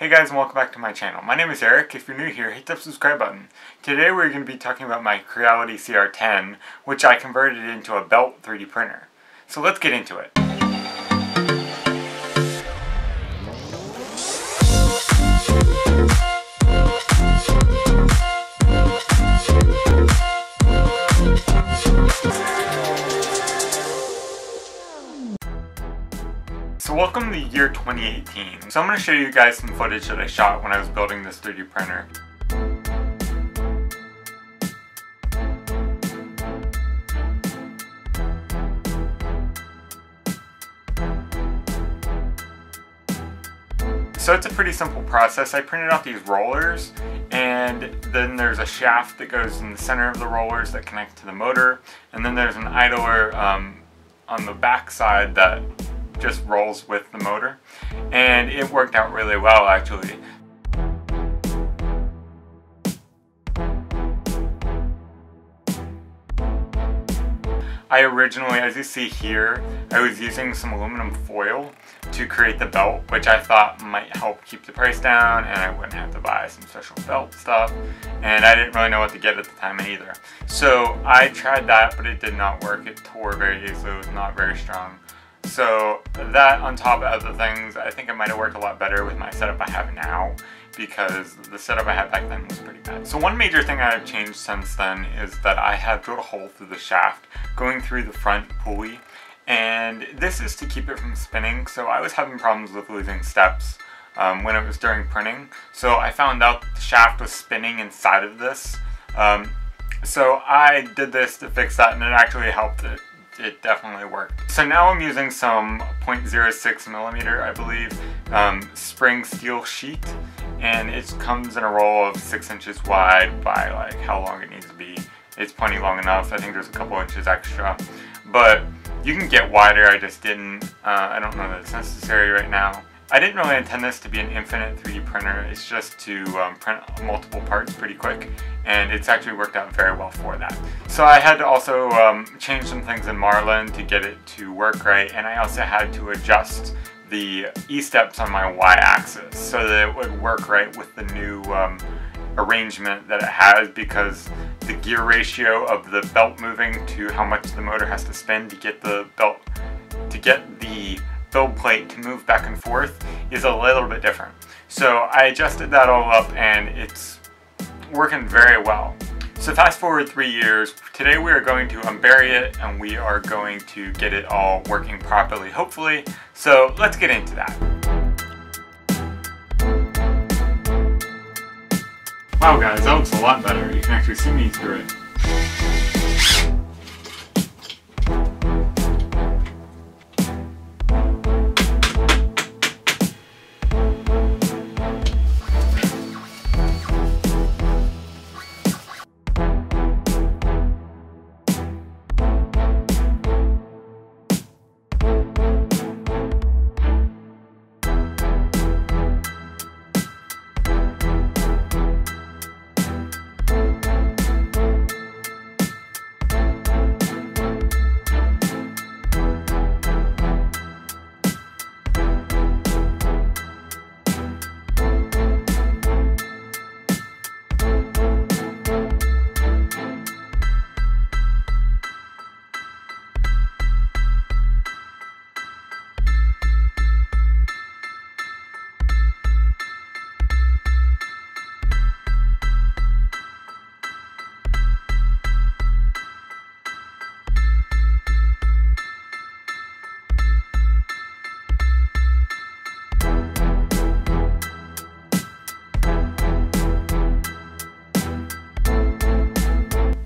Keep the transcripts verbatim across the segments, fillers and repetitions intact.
Hey guys, and welcome back to my channel. My name is Eric. If you're new here, hit the subscribe button. Today we're going to be talking about my Creality C R ten, which I converted into a belt three D printer. So let's get into it. So welcome to the year twenty eighteen. So I'm going to show you guys some footage that I shot when I was building this three D printer. So it's a pretty simple process. I printed out these rollers, and then there's a shaft that goes in the center of the rollers that connect to the motor, and then there's an idler um, on the back side that just rolls with the motor, and it worked out really well actually. I originally, as you see here, I was using some aluminum foil to create the belt, which I thought might help keep the price down and I wouldn't have to buy some special belt stuff, and I didn't really know what to get at the time either. So I tried that, but it did not work. It tore very easily, it was not very strong. So that, on top of other things, I think it might have worked a lot better with my setup I have now, because the setup I had back then was pretty bad. So one major thing I have changed since then is that I have drilled a hole through the shaft going through the front pulley, and this is to keep it from spinning. So I was having problems with losing steps um, when it was during printing, so I found out that the shaft was spinning inside of this. Um, so I did this to fix that, and it actually helped it. It definitely worked. So now I'm using some zero point zero six millimeter, I believe, um, spring steel sheet, and it comes in a roll of six inches wide by like how long it needs to be. It's plenty long enough. I think there's a couple inches extra, but you can get wider. I just didn't. Uh, I don't know that it's necessary right now. I didn't really intend this to be an infinite three D printer. It's just to um, print multiple parts pretty quick, and it's actually worked out very well for that. So I had to also um, change some things in Marlin to get it to work right, and I also had to adjust the E-steps on my Y-axis so that it would work right with the new um, arrangement that it has, because the gear ratio of the belt moving to how much the motor has to spin to get the belt, to get the build plate to move back and forth is a little bit different. So I adjusted that all up, and it's working very well. So fast forward three years, today we are going to unbury it and we are going to get it all working properly, hopefully. So let's get into that. Wow guys, that looks a lot better. You can actually see me through it.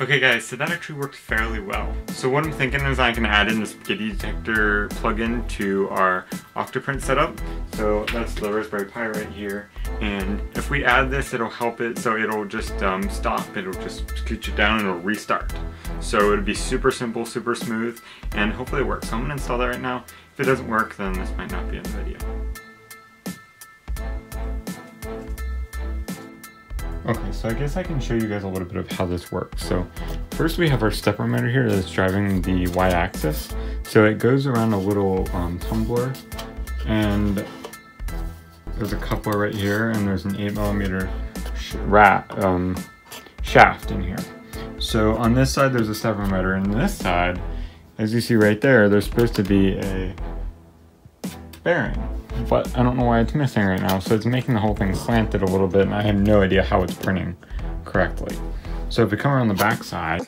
Okay guys, so that actually worked fairly well. So what I'm thinking is I can add in this Giddy Detector plugin to our Octoprint setup. So that's the Raspberry Pi right here. And if we add this, it'll help it. So it'll just um, stop, it'll just scooch it down and it'll restart. So it'll be super simple, super smooth, and hopefully it works. So I'm gonna install that right now. If it doesn't work, then this might not be in the video. Okay, so I guess I can show you guys a little bit of how this works. So first we have our stepper motor here that's driving the Y-axis. So it goes around a little um, tumbler, and there's a coupler right here, and there's an eight millimeter sh rat, um, shaft in here. So on this side, there's a seven millimeter, and this side, as you see right there, there's supposed to be a bearing, but I don't know why it's missing right now, so it's making the whole thing slanted a little bit, and I have no idea how it's printing correctly. So if we come around the back side,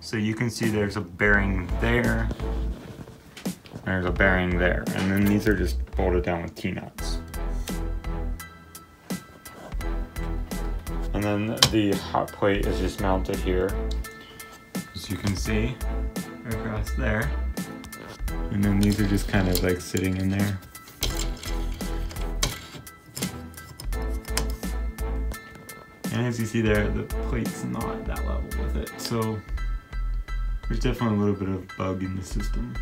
so you can see there's a bearing there, and there's a bearing there, and then these are just bolted down with T-nuts. And then the hot plate is just mounted here, as you can see, across there. And then these are just kind of like sitting in there. And as you see there, the plate's not that level with it. So there's definitely a little bit of bug in the system.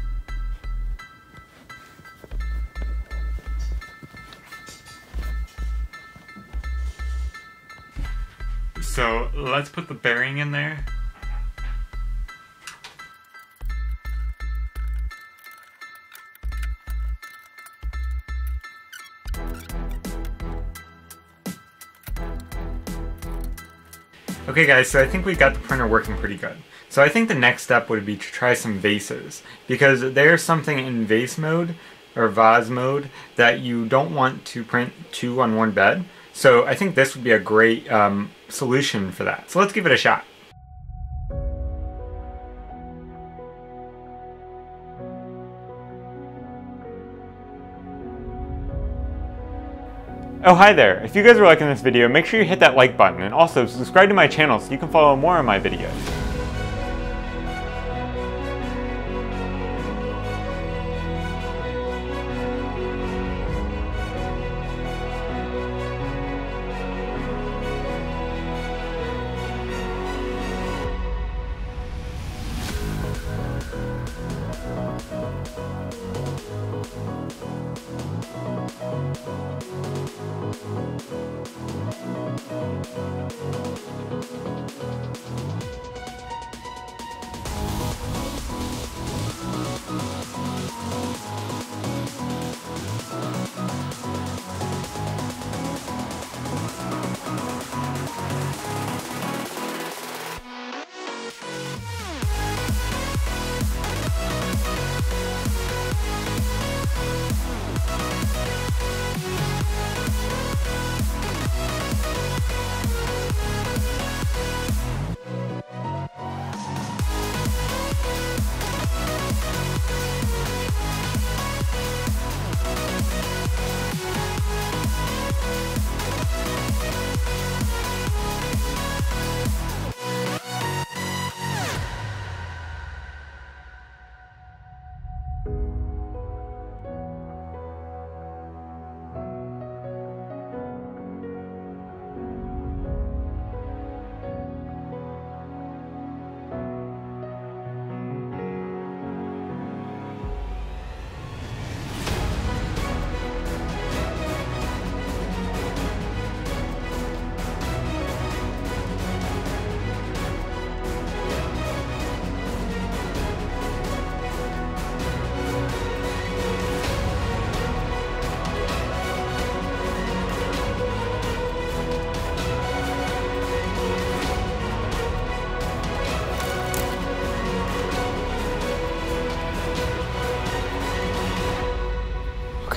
So let's put the bearing in there. Okay guys, so I think we got the printer working pretty good. So I think the next step would be to try some vases, because there's something in vase mode, or vase mode, that you don't want to print two on one bed. So I think this would be a great um, solution for that. So let's give it a shot. Oh, hi there! If you guys are liking this video, make sure you hit that like button, and also subscribe to my channel so you can follow more of my videos.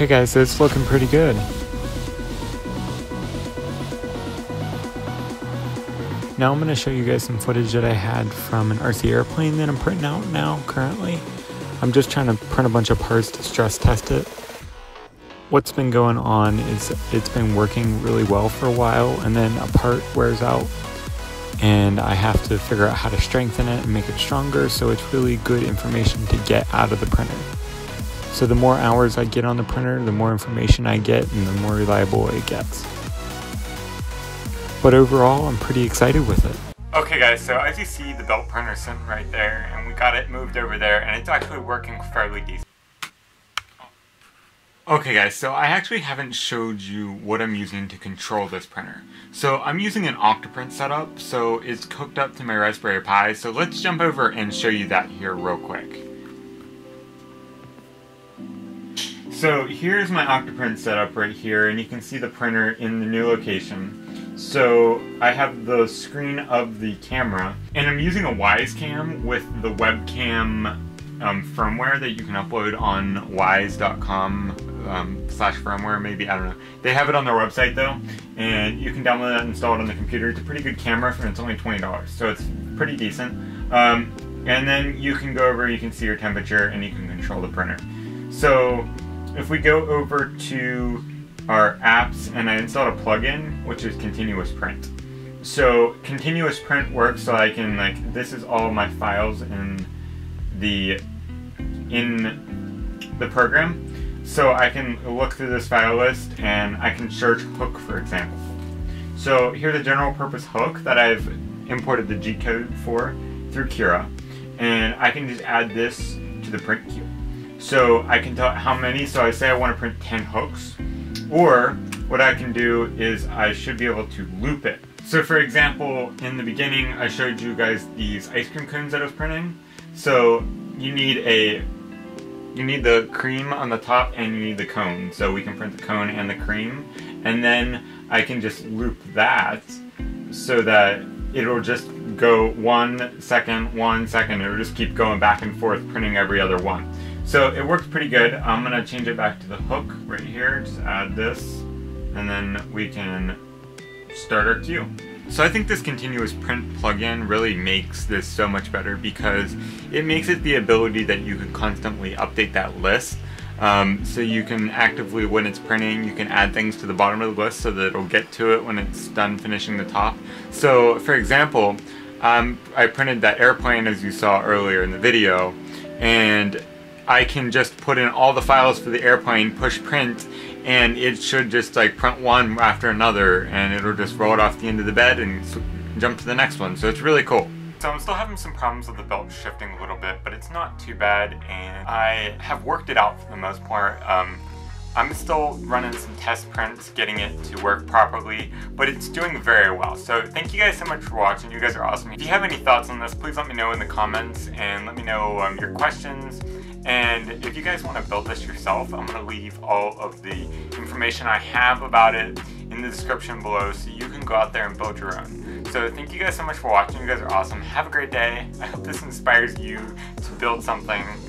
Okay guys, so it's looking pretty good. Now I'm gonna show you guys some footage that I had from an R C airplane that I'm printing out now currently. I'm just trying to print a bunch of parts to stress test it. What's been going on is it's been working really well for a while, and then a part wears out and I have to figure out how to strengthen it and make it stronger, so it's really good information to get out of the printer. So the more hours I get on the printer, the more information I get and the more reliable it gets. But overall, I'm pretty excited with it. Okay guys, so as you see, the belt printer's sitting right there, and we got it moved over there, and it's actually working fairly decent. Okay guys, so I actually haven't showed you what I'm using to control this printer. So I'm using an Octoprint setup, so it's hooked up to my Raspberry Pi, so let's jump over and show you that here real quick. So here's my Octoprint setup right here, and you can see the printer in the new location. So I have the screen of the camera, and I'm using a Wyze Cam with the webcam um, firmware that you can upload on wyze dot com um, slash firmware, maybe, I don't know. They have it on their website though, and you can download that and install it on the computer. It's a pretty good camera, and it's only twenty dollars, so it's pretty decent. Um, and then you can go over, you can see your temperature, and you can control the printer. So if we go over to our apps, and I installed a plugin, which is Continuous Print. So Continuous Print works so I can, like, this is all my files in the, in the program. So I can look through this file list, and I can search hook, for example. So here's a general purpose hook that I've imported the G code for through Cura, and I can just add this to the print queue. So I can tell how many, so I say I want to print ten hooks, or what I can do is I should be able to loop it. So for example, in the beginning I showed you guys these ice cream cones that I was printing. So you need a, you need the cream on the top, and you need the cone. So we can print the cone and the cream, and then I can just loop that so that it'll just go one second, one second, it'll just keep going back and forth printing every other one. So it works pretty good. I'm gonna change it back to the hook right here, just add this, and then we can start our queue. So I think this Continuous Print plugin really makes this so much better, because it makes it the ability that you can constantly update that list. Um, so you can actively, when it's printing, you can add things to the bottom of the list so that it'll get to it when it's done finishing the top. So for example, um, I printed that airplane as you saw earlier in the video, and I can just put in all the files for the airplane, push print, and it should just like print one after another, and it'll just roll it off the end of the bed and jump to the next one. So it's really cool. So I'm still having some problems with the belt shifting a little bit, but it's not too bad, and I have worked it out for the most part. Um, I'm still running some test prints, getting it to work properly, but it's doing very well. So thank you guys so much for watching. You guys are awesome. If you have any thoughts on this, please let me know in the comments, and let me know um, your questions. And if you guys want to build this yourself, I'm going to leave all of the information I have about it in the description below, so you can go out there and build your own. So thank you guys so much for watching. You guys are awesome. Have a great day. I hope this inspires you to build something.